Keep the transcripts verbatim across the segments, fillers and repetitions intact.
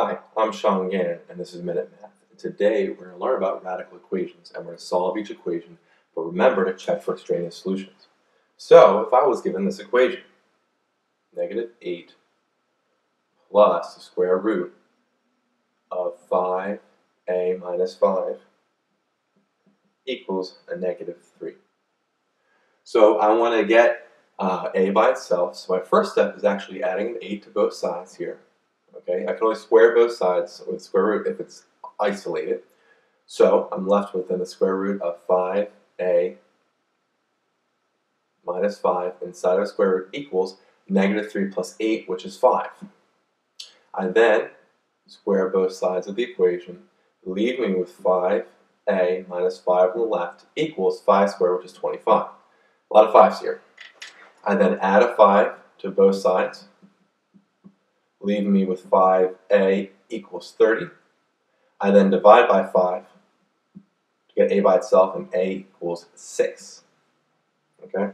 Hi, I'm Sean Gannon, and this is Minute Math. Today, we're going to learn about radical equations, and we're going to solve each equation, but remember to check for extraneous solutions. So, if I was given this equation, negative eight plus the square root of five a minus five equals a negative three. So, I want to get uh, a by itself, so my first step is actually adding an eight to both sides here. Okay, I can only square both sides with square root if it's isolated. So I'm left with then the square root of five a minus five inside of square root equals negative three plus eight, which is five. I then square both sides of the equation, leave me with five a minus five on the left equals five squared, which is twenty-five. A lot of fives here. I then add a five to both sides, leaving me with five a equals thirty. I then divide by five to get a by itself, and a equals six. Okay?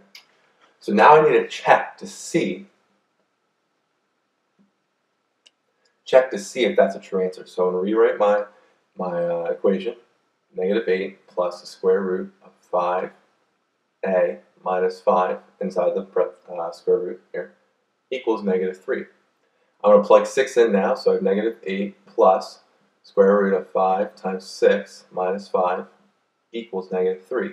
So now I need to check to see, check to see if that's a true answer. So I'm going to rewrite my, my uh, equation, negative eight plus the square root of five a minus five inside the uh, square root here equals negative three. I'm going to plug six in now, so I have negative eight plus square root of five times six minus five equals negative three.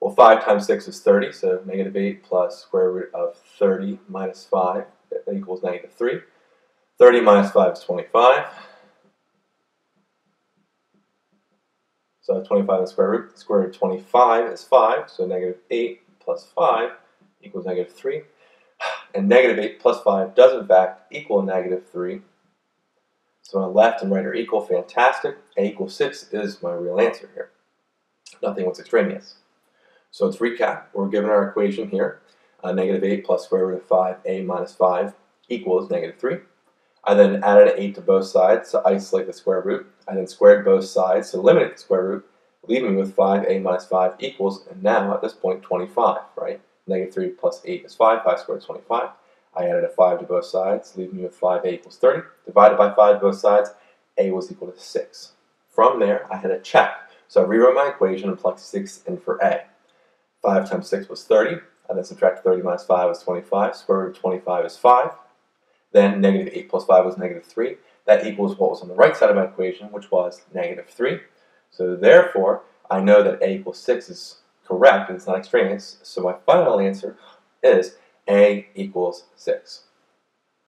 Well, five times six is thirty, so negative eight plus square root of thirty minus five equals negative three. thirty minus five is twenty-five. So I have twenty-five in the square root. Square root of twenty-five is five, so negative eight plus five equals negative three. And negative eight plus five does in fact equal negative three. So my left and right are equal, fantastic. A equals six is my real answer here. Nothing was extraneous. So let's recap. We're given our equation here. Uh, negative eight plus square root of five a minus five equals negative three. I then added an eight to both sides to isolate the square root. I then squared both sides to eliminate the square root, leaving me with five a minus five equals, and now at this point, twenty-five, right? Negative three plus eight is five, five squared is twenty-five. I added a five to both sides, leaving me with five a equals thirty. Divided by five to both sides, a was equal to six. From there, I had a check. So I rewrote my equation and plugged six in for a. five times six was thirty. I then subtracted thirty minus five was twenty-five. Square root of twenty-five is five. Then negative eight plus five was negative three. That equals what was on the right side of my equation, which was negative three. So therefore, I know that a equals six is correct, and it's not extraneous, so my final answer is a equals six.